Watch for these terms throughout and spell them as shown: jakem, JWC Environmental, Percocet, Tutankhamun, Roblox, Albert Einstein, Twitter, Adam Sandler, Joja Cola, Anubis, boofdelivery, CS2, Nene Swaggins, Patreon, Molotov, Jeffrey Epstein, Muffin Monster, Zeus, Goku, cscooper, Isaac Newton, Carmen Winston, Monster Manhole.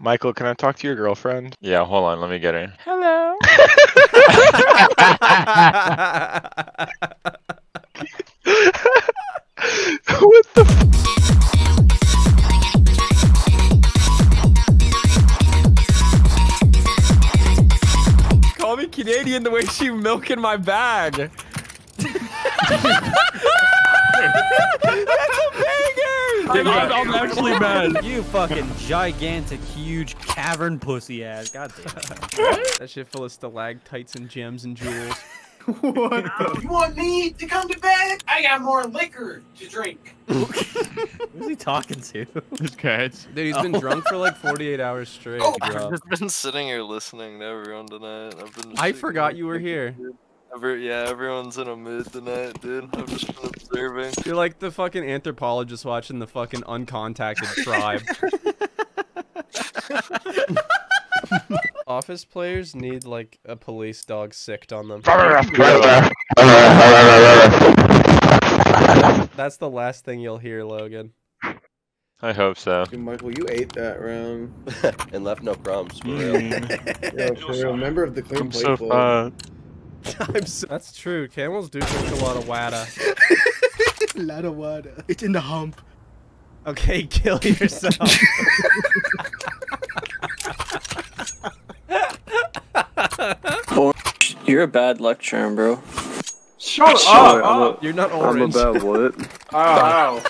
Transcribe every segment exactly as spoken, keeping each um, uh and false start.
Michael, can I talk to your girlfriend? Yeah, hold on. Let me get her. Hello. What the f- Call me Canadian the way she milking my bag. That's a banger! Dude, I'm, I'm actually bad. You fucking gigantic, huge cavern pussy ass. God damn it. That shit full of stalactites and gems and jewels. What the? You want me to come to bed? I got more liquor to drink. Who's he talking to? His cats. Dude, he's oh. been drunk for like forty-eight hours straight. Oh, I've just been sitting here listening to everyone tonight. I've been I forgot you were here. Every, yeah, everyone's in a mood tonight, dude. I've just been observing. You're like the fucking anthropologist watching the fucking uncontacted tribe. Office players need, like, a police dog sicked on them. That's the last thing you'll hear, Logan. I hope so. Michael, you ate that round. And left no crumbs, for real. Yeah, for real. Member of the Clean I'm Plate so Club. I'm so That's true. Camels do drink a lot of water. A lot of water. It's in the hump. Okay, kill yourself. You're a bad luck charm, bro. Shut Sorry, up! up. A, You're not orange. I'm a bad what? Ow.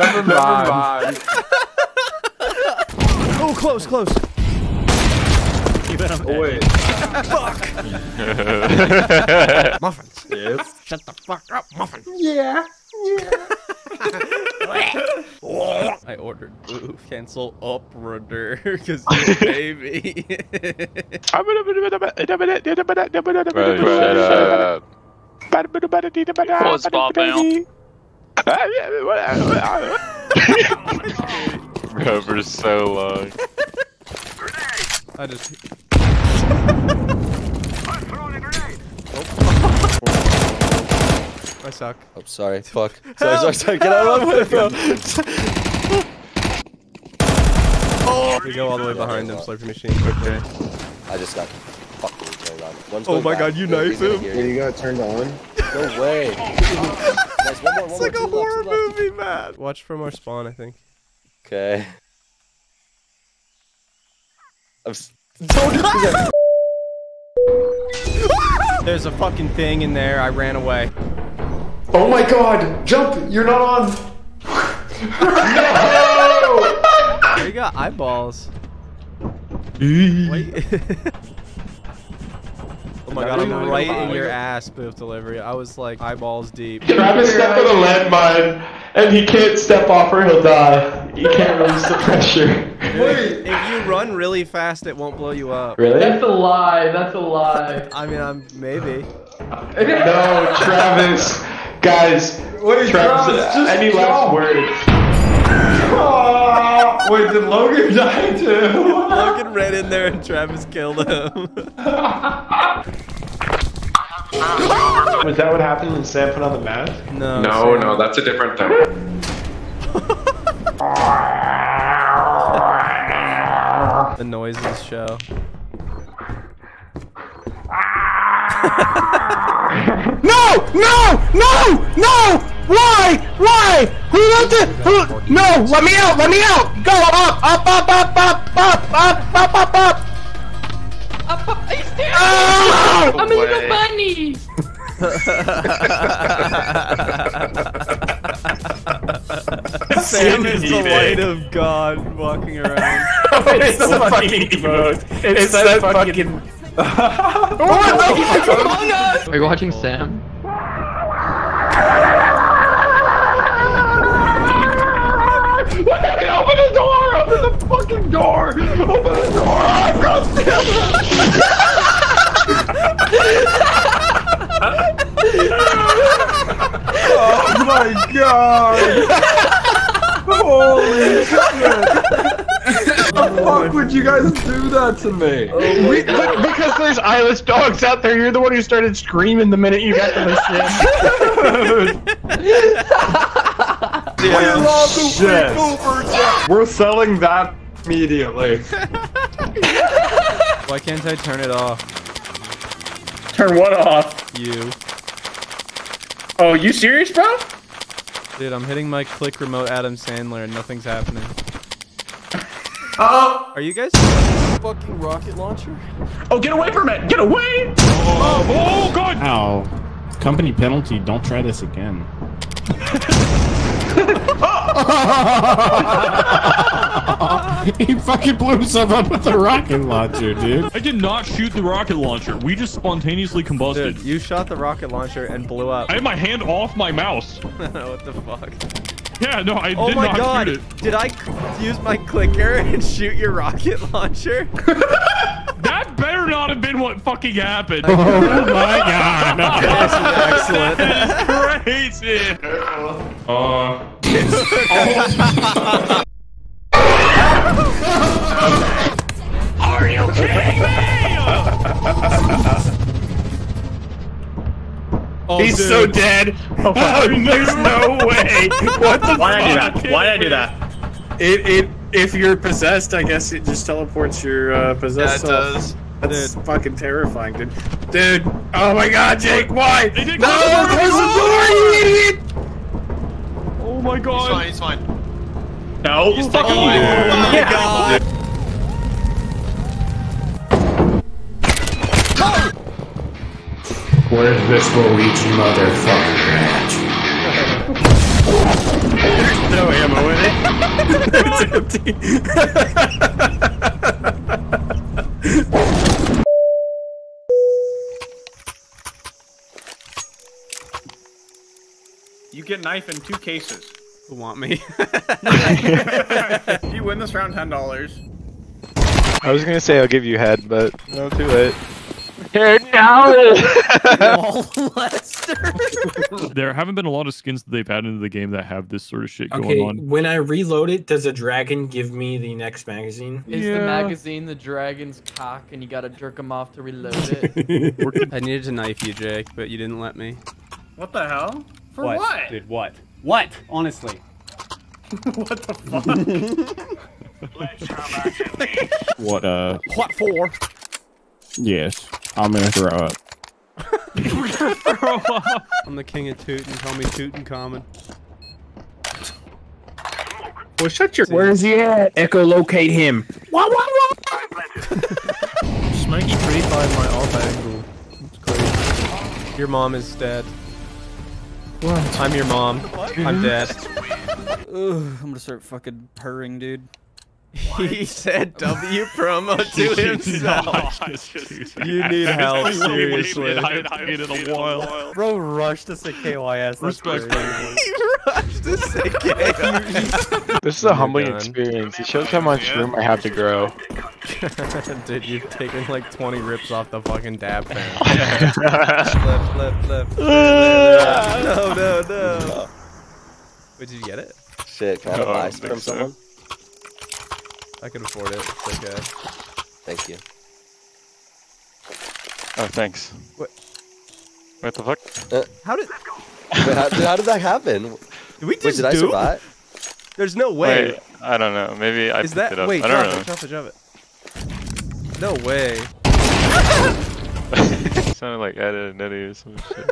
Ow. Never mind. Oh, close, close. Oh, wait. Fuck! Muffins. Yes? Shut the fuck up, Muffin. Yeah. Yeah. I ordered ooh, cancel operator because you're a baby. What's Bob Bound? Bro, for so long. I just. I'm throwing a grenade. Oh. I suck. Oh, sorry. Fuck. Sorry, sorry, sorry. Get out of my way, bro. We go all the way behind them, slurping machine. Okay. I just got fucking turned on. One's oh my back. God, you knife him! Yeah, you got turned on? No way! Nice. One more, one it's more, like a horror left, movie, man! Watch from our spawn, I think. Okay. I'm s There's a fucking thing in there, I ran away. Oh my God! Jump! You're not on! No! You got eyeballs. Wait. Oh my God, I'm right in your ass, Boof Delivery. I was like eyeballs deep. Travis stepped on a landmine, and he can't step off or he'll die. He can't release the pressure. Wait. If you run really fast, it won't blow you up. Really? That's a lie. That's a lie. I mean, I'm maybe. No, Travis. Guys, what is Travis? Any last words? Oh, wait, did Logan die too? Logan ran in there and Travis killed him. Was that what happened when Sam put on the mask? No. No, Sam. no, that's a different thing. The noises show. No! No! No! No! Why? Why? Who let the? Who? No! Let me out! Let me out! Go up! Up! Up! Up! Up! Up! Up! Up! Up! Up! Up! Up! He's there! Oh, I'm a little bunny. Sam is the light of God walking around. It's the fucking mode. It's that fucking. Are you watching Sam? Open the door! Open the fucking door! Open the door! I'm gonna steal Oh my God! Holy shit! How the fuck would you guys do that to me? Oh we, but because there's eyeless dogs out there, you're the one who started screaming the minute you got to listen. Damn. We're selling that immediately. Why can't I turn it off? Turn what off? You. Oh, you serious, bro? Dude, I'm hitting my click remote Adam Sandler and nothing's happening. Oh! Are you guys fucking rocket launcher? Oh, get away from it! Get away! Oh, oh, oh God! Ow. Company penalty, don't try this again. He fucking blew himself up with the rocket launcher, dude. I did not shoot the rocket launcher. We just spontaneously combusted. Dude, you shot the rocket launcher and blew up. I had my hand off my mouse. What the fuck? Yeah, no, I oh did not God. shoot it. Oh my God. Did I use my clicker and shoot your rocket launcher? That better not have been what fucking happened. Oh my God. That is excellent. That is crazy. Uh. Are you kidding me? Oh, he's dude. so dead. Oh, oh, there's no way. What the Why did I do that? Why did I do that? It it if you're possessed, I guess it just teleports your uh, possessed. Yeah, it does. That's dude. fucking terrifying, dude. Dude. Oh my God, Jake. Why? No, there's a door, you idiot. Oh my God. He's fine. He's fine. No, he's fucking oh, you. Oh my God. God. Where this Luigi motherfucker at? There's no ammo in it. It's empty. You get knife in two cases. Who want me? If you win this round, ten dollars. I was gonna say I'll give you head, but no, too late. Dude, no! There haven't been a lot of skins that they've added into the game that have this sort of shit okay, going on. When I reload it, does a dragon give me the next magazine? Is yeah. the magazine the dragon's cock and you gotta jerk him off to reload it? I needed to knife you, Jake, but you didn't let me. What the hell? For what? what? Dude, what? What? Honestly. What the fuck? Let's come back. What, uh... What for? Yes. I'm gonna throw up. You're gonna throw up. I'm the king of Tootin'. Call me Tutankhamun. Well, shut your. Where's he at? Echolocate him. Wah wah wah. Smokey three five my off angle. That's crazy. Your mom is dead. What? I'm your mom. What? I'm dead. Ugh, I'm gonna start fucking purring, dude. What? He said W promo to himself. No, you need help, seriously. I needed a while. Bro rushed to say K Y S. Respect. He rushed to say K Y S. This is a humbling experience. It shows how much room I have to grow. Dude, you've taken like twenty rips off the fucking dab fan. Left, left, left. No, no, no. Wait, did you get it? Shit, can I buy from someone? I can afford it, it's okay. Thank you. Oh, thanks. What? What the fuck? Uh, how did- Wait, how, how did that happen? Did we just wait, did do? I survive? There's no way. Wait, I don't know, maybe I Is picked that, it up. Wait, I don't know. It, drop it, drop it. No way. It sounded like Eddie and Eddie or some shit.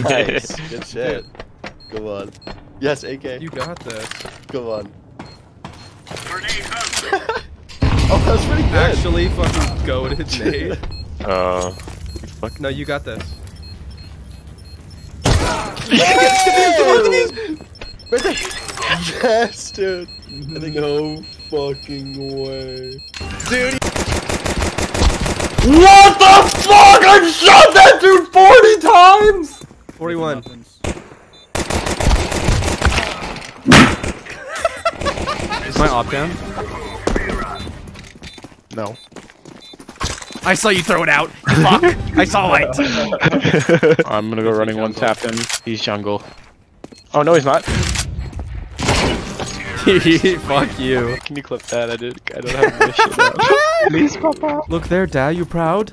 Nice, good shit. Come on. Yes, A K. You got this. Come on. Oh, that was pretty good. Actually fucking goaded, Nate. Oh. Uh, fuck. No, you got this. Yes, dude! Yes, dude. I think no fucking way. Dude. What the fuck? I've shot that dude forty times! forty-one. Is my op down? No. I saw you throw it out. Fuck. I saw it. I'm gonna go He's running one tap him. He's jungle. Oh no, he's not. Fuck you. Can you clip that? I did. I don't have any shit now. Please, Papa. Look there, Dad. You proud?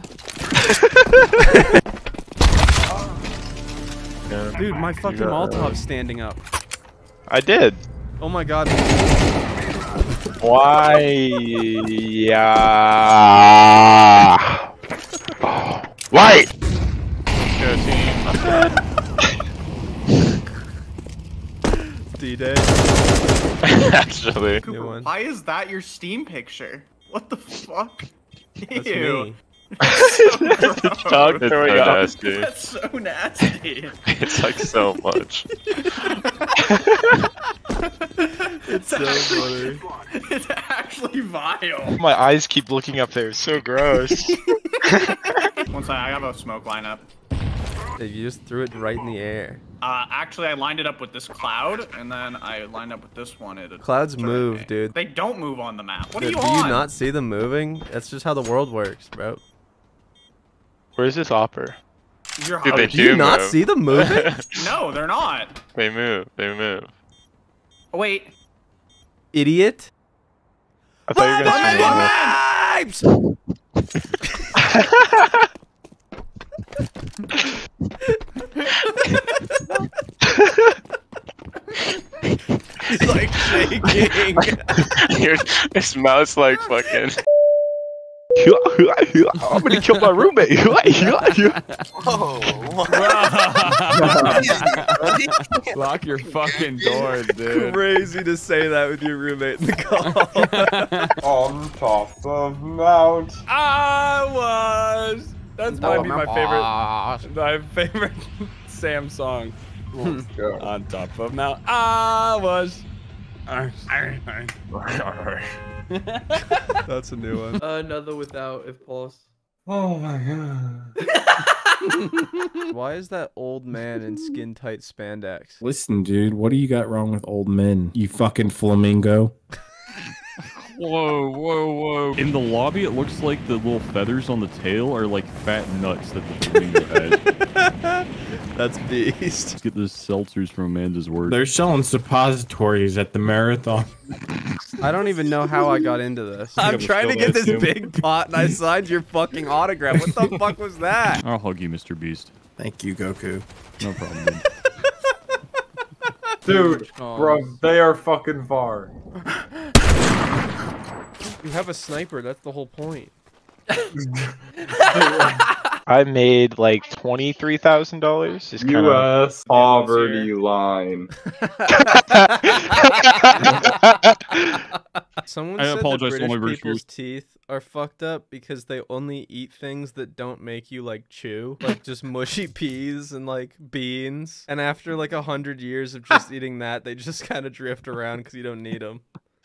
Yeah. Dude, my fucking Molotov's standing up. I did. Oh my god. Why? Yeah. Why? Go team. D-Day. Actually. Cooper, why is that your Steam picture? What the fuck? That's Ew. Me. So it's dog that's so nasty. That's so nasty. It's like so much. It's so funny. It's actually vile. My eyes keep looking up there. It's so gross. One second, I have a smoke lineup. You just threw it right in the air. Uh, actually, I lined it up with this cloud, and then I lined up with this one. It Clouds move, me. dude. They don't move on the map. What dude, are you do on? Do you not see them moving? That's just how the world works, bro. Where's this hopper? Your dude, they do, do you move. not see them moving? No, they're not. They move. They move. Oh, wait. Idiot. I thought Live you were gonna It's like shaking. Your, his mouth's like fucking. I'm gonna kill my roommate. Oh, wow. Lock your fucking door, dude. Crazy to say that with your roommate in the car. On top of Mount. I was. That's might be my favorite, my favorite Sam song. On top of Mount, I was. That's a new one. Uh, another without if pause. Oh my god. Why is that old man in skin tight spandex? Listen, dude, what do you got wrong with old men? You fucking flamingo. Whoa, whoa, whoa. In the lobby, it looks like the little feathers on the tail are like fat nuts that the flamingo has. That's beast. Let's get those seltzers from Amanda's Word. They're selling suppositories at the marathon. I don't even know how I got into this. I'm trying to get this him. big pot and I signed your fucking autograph. What the fuck was that? I'll hug you, Mister Beast. Thank you, Goku. No problem, man. Dude, oh. bro, they are fucking far. You have a sniper, that's the whole point. I made like twenty-three thousand dollars. U S poverty line. Someone I said apologize that British people's British. teeth are fucked up because they only eat things that don't make you like chew. Like just mushy peas and like beans. And after like a hundred years of just eating that, they just kind of drift around because you don't need them.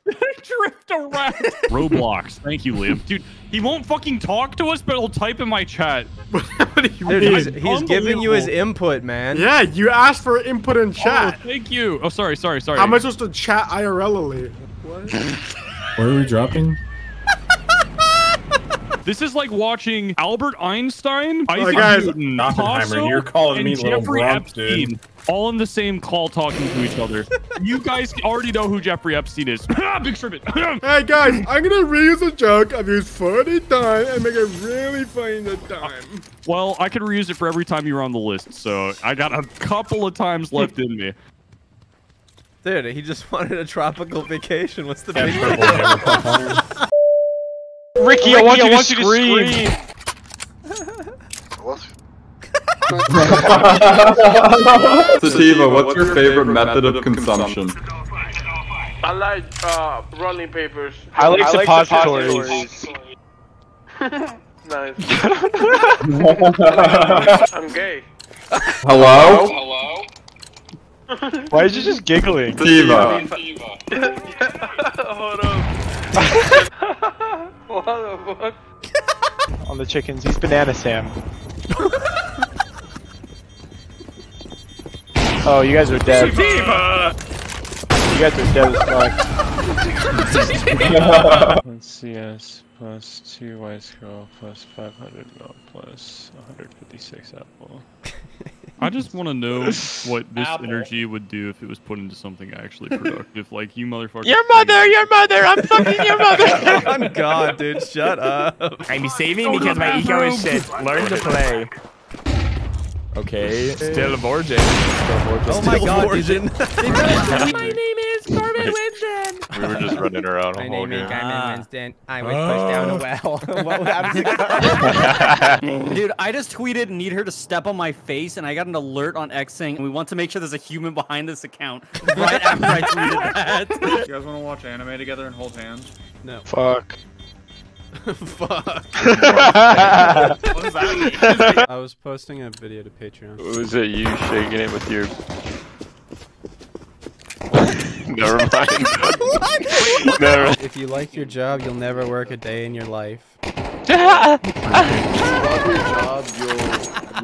Drift around. Roblox. Thank you, Liam. Dude, he won't fucking talk to us, but he'll type in my chat. Dude, he's, he's giving you his input, man. Yeah, you asked for input in chat. Oh, thank you. Oh, sorry, sorry, sorry. How am I supposed to chat I R L-ly? What? Where are we dropping? This is like watching Albert Einstein, Isaac oh, Newton, Tasso, You're calling and me Jeffrey little Epstein, dude. all in the same call talking to each other. You guys already know who Jeffrey Epstein is. Big serpent. Hey guys, I'm gonna reuse a joke I've used forty times and make it really funny this time. Well, I could reuse it for every time you were on the list, so I got a couple of times left in me. Dude, he just wanted a tropical vacation. What's the big deal? Ricky, I want, Ricky, you, I want to you to scream. scream. What? Sativa, what's, what's your, your favorite, favorite method, method of consumption? I like uh, rolling papers. I like suppositories. Nice. I'm gay. Hello? Hello? Why is you just giggling? Sativa. Hold up. What the fuck? On the chickens, he's Banana Sam. Oh, you guys are dead. Sativa! You guys are dead as fuck. One C S plus two Y scroll plus five hundred mil plus one hundred fifty-six apple. I just want to know what this Apple. energy would do if it was put into something actually productive. Like, you motherfucker. Your mother, your mother, I'm fucking your mother. Oh, God, dude, shut up. I'm saving because my ego is shit. Learn to play. Okay. Still Vorgin. Oh my god, Vorgin. My name is Carmen Winston. We were just running around my whole name game. is Carmen Winston. I was oh. pushed down a well. What would happen to Carmen? Dude, I just tweeted, need her to step on my face, and I got an alert on X saying, we want to make sure there's a human behind this account. Right after I tweeted that. You guys want to watch anime together and hold hands? No. Fuck. Fuck. What was that? I was posting a video to Patreon. Was it you shaking it with your... Never mind. Never. If you like your job, you'll never work a day in your life. If you love your job, you'll...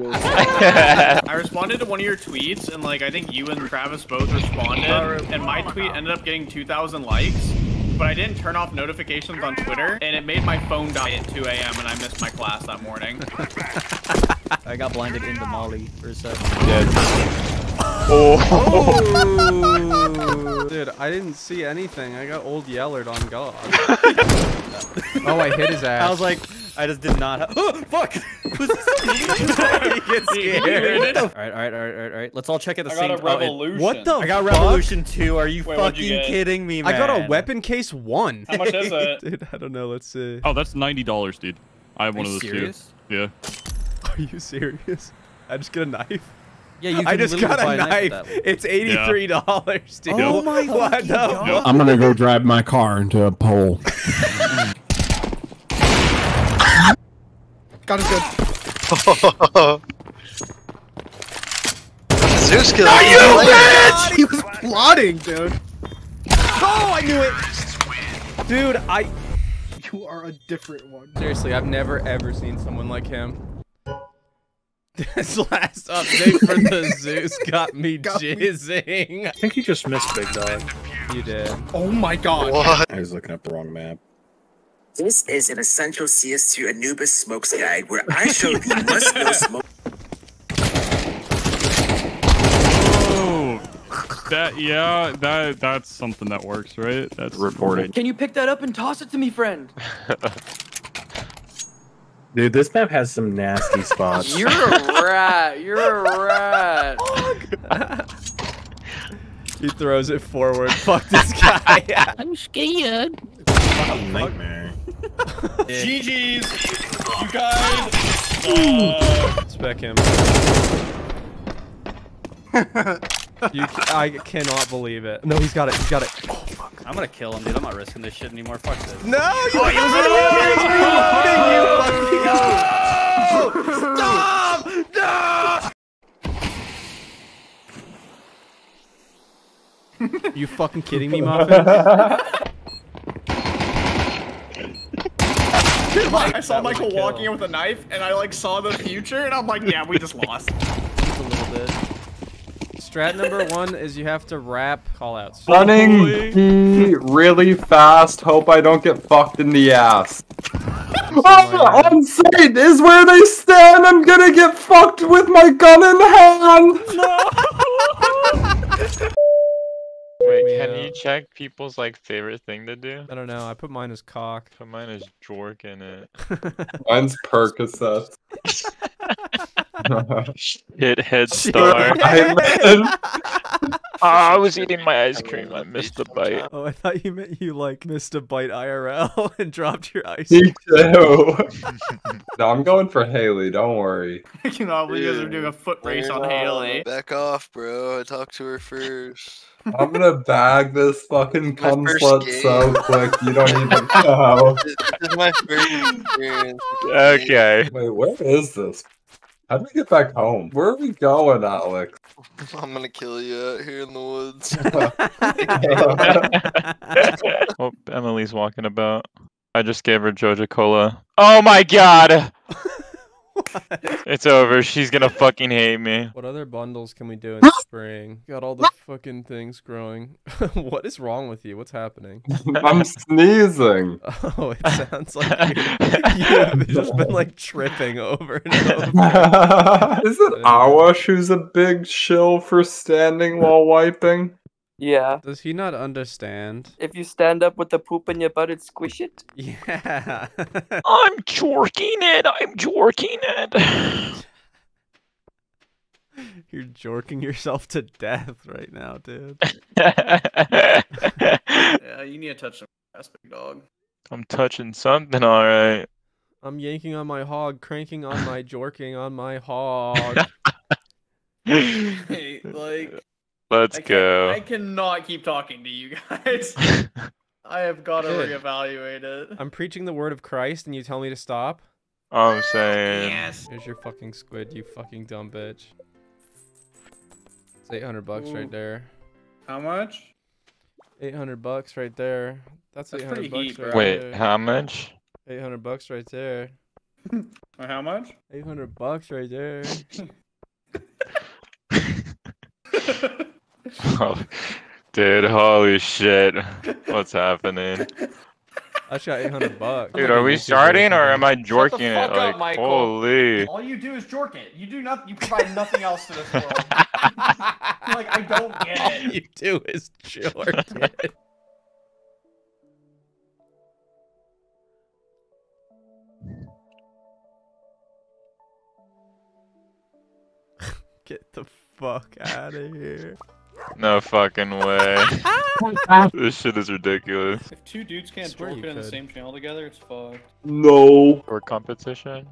you'll... I responded to one of your tweets, and like I think you and Travis both responded, and my tweet ended up getting two thousand likes. But I didn't turn off notifications on Twitter, and it made my phone die at two A M and I missed my class that morning. I got blinded into Molly for a second. Dead. Oh. Oh. Dude, I didn't see anything. I got old yellered on God. Oh, I hit his ass. I was like, I just did not. Oh, fuck! Who's scared? All right, all right, all right, all right, all right. Let's all check at the I same time. I got a Revolution. Oh, what the? I got fuck? Revolution two. Are you Wait, fucking you kidding me, man? I got a weapon case one. How much is it? Dude, I don't know. Let's see. Oh, that's ninety dollars, dude. I have Are one of those serious? too. Yeah. Are you serious? I just get a knife. Yeah, you. Can I just got a knife. knife it's eighty-three dollars, yeah. dude. Oh nope. my god! No. Nope. I'm gonna go drive my car into a pole. Got his good. Zeus killed him. Are you bitch? He was plotting, dude. Oh, I knew it. Dude, I. You are a different one. Seriously, I've never ever seen someone like him. This last update for the Zeus got me got jizzing. Me. I think you just missed Big Dog. You did. Oh my god. What? I was looking up the wrong map. This is an essential C S two Anubis Smokes guide where I show you must know smoke. Oh, that yeah, that that's something that works, right? That's reported. Can you pick that up and toss it to me, friend? Dude, this map has some nasty spots. You're a rat. You're a rat. He throws it forward. Fuck this guy. I'm scared. Wow, nightmare. G G's! You guys! Uh... Spec him. you, I cannot believe it. No, he's got it. He's got it. Oh, fuck. I'm gonna kill him, dude. I'm not risking this shit anymore. Fuck this. No! You oh, oh, you fucking no! Stop! No! You fucking kidding me, Muffin? Like, I saw Michael walking him. in with a knife, and I like saw the future, and I'm like, yeah, we just lost. Just a little bit. Strat number one is you have to rap callouts. Running P really fast. Hope I don't get fucked in the ass. Oh, on sight is where they stand. I'm gonna get fucked with my gun in hand. No. Wait, yeah. Can you check people's like favorite thing to do? I don't know. I put mine as cock. Put mine as jork in it. Mine's Percocet. Shithead star. I, meant... oh, I was eating my ice cream. I missed a bite. Oh, I thought you meant you like missed a bite I R L and dropped your ice cream. Me too. No, I'm going for Haley. Don't worry. I cannot believe you guys are doing a foot race on Haley. Back off, bro. I talked to her first. I'm gonna bag this fucking cum slut so quick, you don't even know. This is my first experience. Okay. Wait, where is this? How do we get back home? Where are we going, Alex? I'm gonna kill you out here in the woods. Oh, Emily's walking about. I just gave her Joja Cola. Oh my god! What? It's over. She's gonna fucking hate me. What other bundles can we do in spring? Got all the fucking things growing. What is wrong with you? What's happening? I'm sneezing. Oh, it sounds like you, you've just been like tripping over and over. Is it Awash who's a big shill for standing while wiping? Yeah. Does he not understand? If you stand up with the poop in your butt, it squish it? Yeah. I'm jorking it! I'm jorking it! You're jorking yourself to death right now, dude. Yeah, you need to touch some ass, big dog. I'm touching something, all right. I'm yanking on my hog, cranking on my jorking on my hog. Hey, like, let's I go. I cannot keep talking to you guys. I have got to reevaluate it. I'm preaching the word of Christ, and you tell me to stop. I'm saying. Yes. Here's your fucking squid, you fucking dumb bitch. It's eight hundred bucks Ooh. Right there. How much? eight hundred bucks right there. That's, That's eight hundred bucks heat, right Wait, there. How much? eight hundred bucks right there. Or how much? eight hundred bucks right there. Oh, dude, holy shit. What's happening? I shot eight hundred bucks. Dude, are we starting or am I jorking it? Like, up, holy. All you do is jork it. You do nothing. You provide nothing else to this world. Like, I don't get it. All you do is jork it. Get the fuck out of here. No fucking way. This shit is ridiculous. If two dudes can't work it in the same channel together, it's fucked. No. Or competition?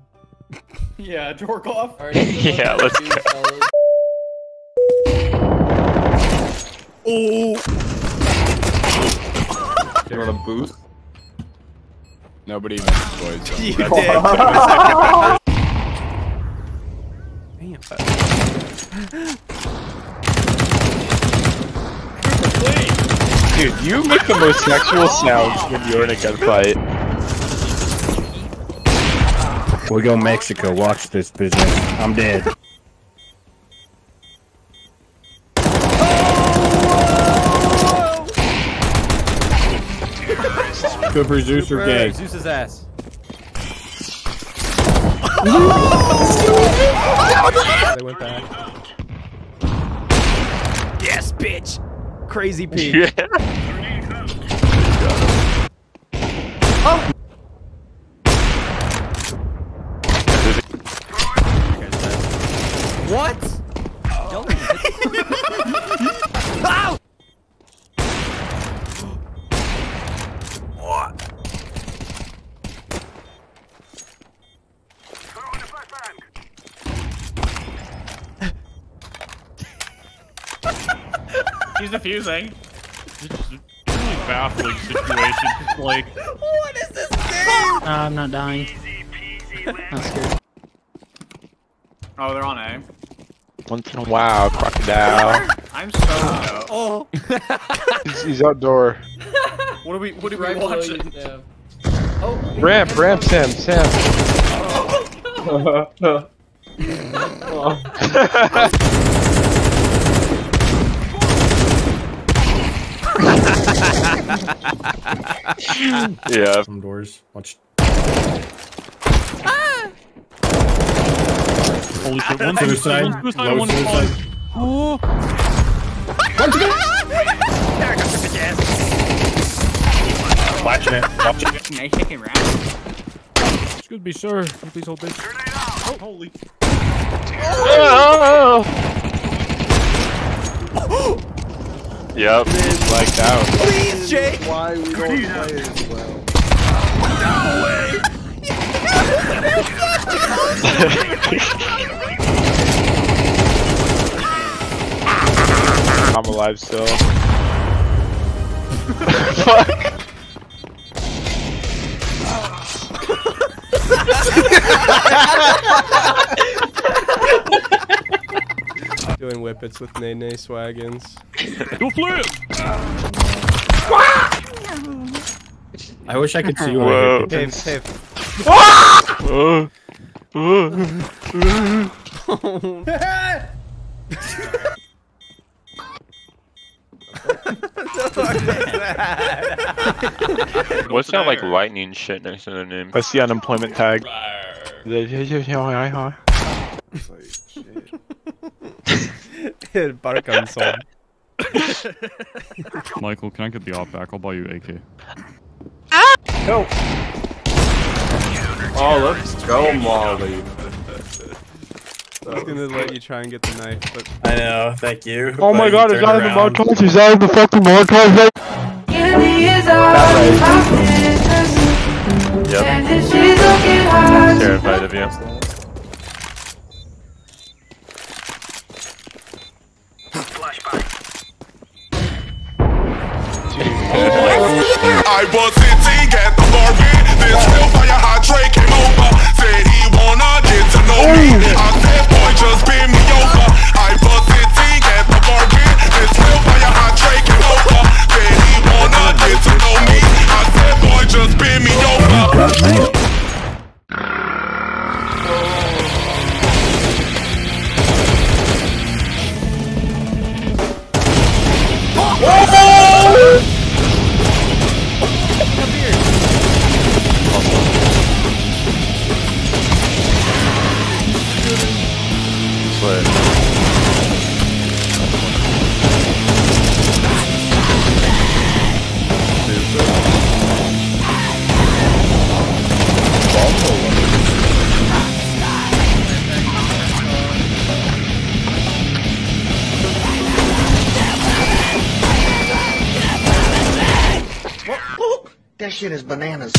Yeah, dork off. Right, so yeah, let's go. Oh. You want a boost? Nobody even destroyed them. You did. Damn. Dude, you make the most sexual sounds when you're in a gunfight. We go Mexico, watch this business. I'm dead. Cooper Zeus or gang? Zeus's ass. They went back. Yes, bitch! Crazy Pete. Yeah. Oh! What? Don't oh. What? He's diffusing. This is a really baffling situation. Like, what is this game? Uh, I'm not dying. Not scared. Oh, they're on A. Once in a while, crocodile. I'm so. Uh, oh. he's, he's outdoor. What are we? What are we watching? Oh, ramp, ramp, Sam, Sam. Oh. Oh. Oh. Yeah. From doors. Watch. Ah! Holy shit! One suicide. One suicide. One suicide. Oh! There goes the jazz. Watch it. Watch it. Nice second round. Excuse me, sir. Please hold this. Grenade out. Oh, holy. Oh! Oh! Oh! Yep, like that. Please, Jake! Why we don't play as well. No way! I'm alive still. Fuck! Doing whippets with Nene Swaggins. Go flip! I wish I could see you. Whoa. Dave, Dave. Oh. What's that like lightning shit next to the name? I see unemployment tag. Butter guns on. Michael, can I get the op back? I'll buy you A K. Ah! No. Oh, let's go, Molly. I was gonna let you try and get the knife, but... I know, thank you. Oh my god, is that in the Molotovs? Is that in the fucking Molotovs? That's right. Yep. I'm terrified of you. I was sitting at the bar with this hellfire hot Drake came over. Said he wanna get to know me. I said, boy, just bend me over. I was sitting at the bar with this hellfire hot Drake came over. Said he wanna get to know me. I said, boy, just bend me over. Whoa! That shit is bananas.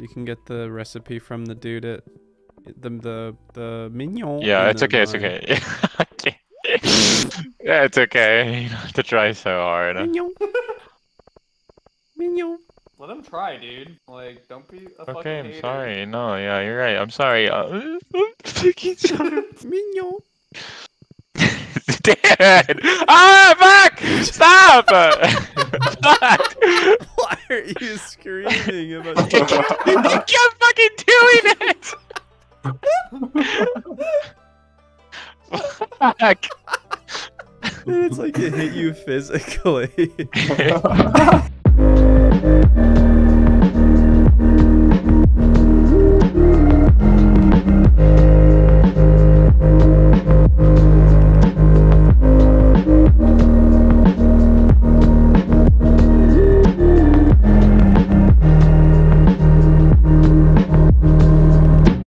You can get the recipe from the dude at the the the mignon. Yeah, it's okay, it's okay. Yeah, it's okay. You don't have to try so hard. Mignon. Mignon. Let him try, dude. Like, don't be a okay, fucking hater. Okay, I'm sorry. No, yeah, you're right. I'm sorry. Uh, I'm fucking sorry. Mignon. Dude! Ah, fuck! Stop! Fuck! Why are you screaming about you? You kept fucking doing it! Fuck! It's like it hit you physically.